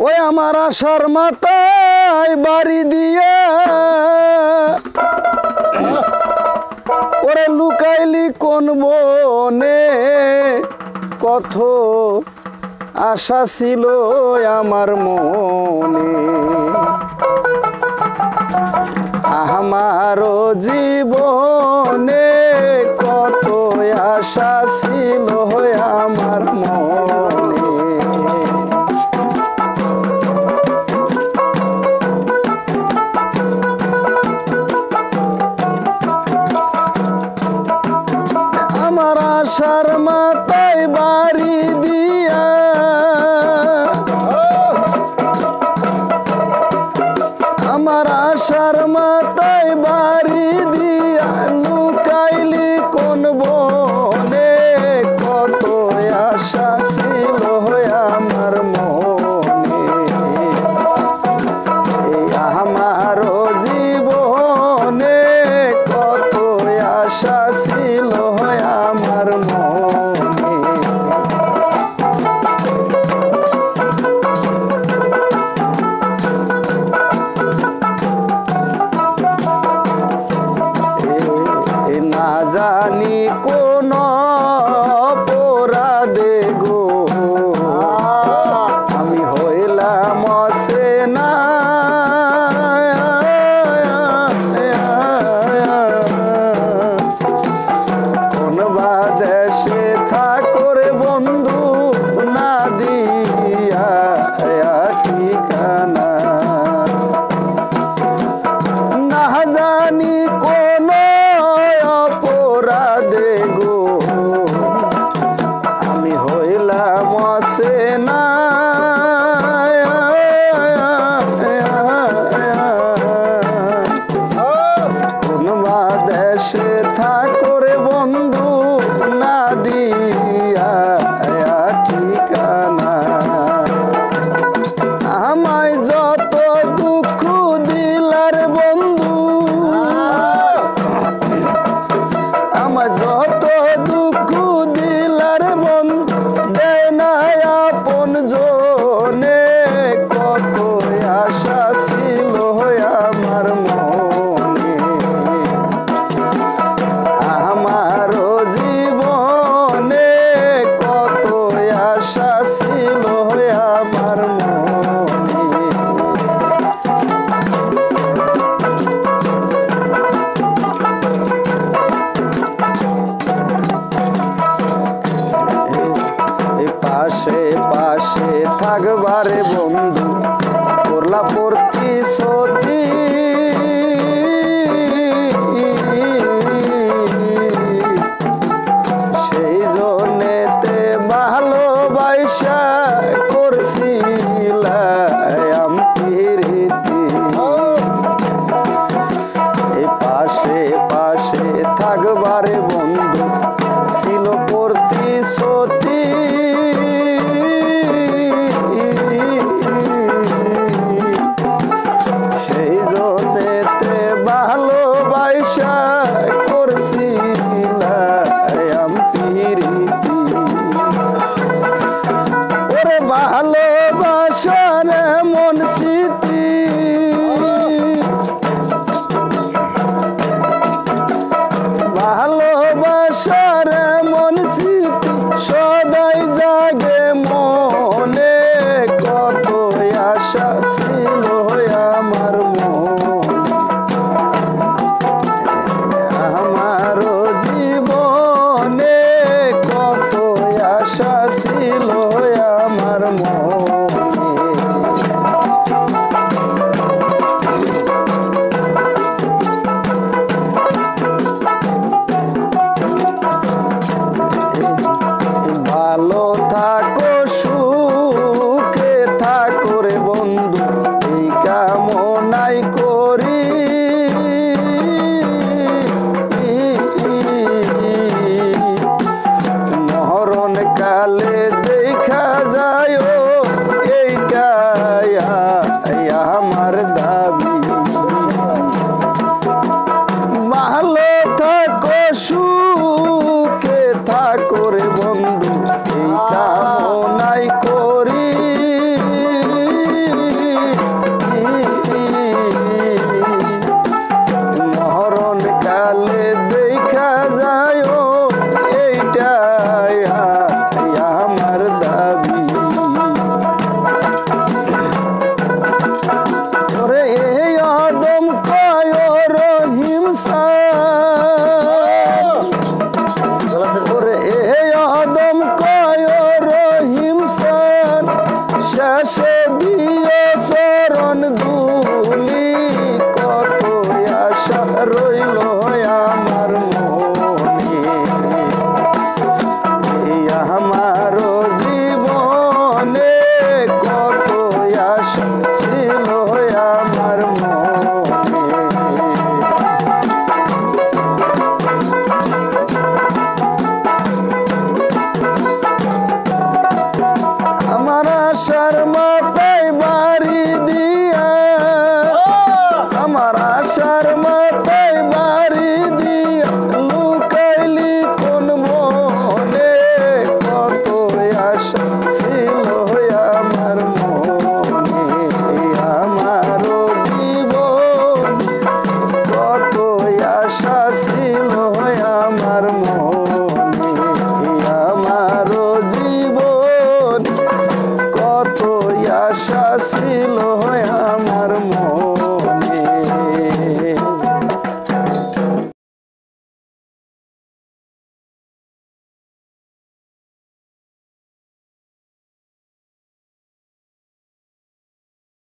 ओए हमारा शर्माता बारी दिया ओरे लुकाइली कौन बोने कथो आशा छिलो आमार मोने आमारो जीवने कत आशा छिलो आमार मने आमार आशार माताय बारी दिया आमार आशार রইলো আমার মনে, এই আমার জীবনে কত আশা ছিল আমার মনে। আমার আশার মতো বাড়ি দিয়া আমার আশার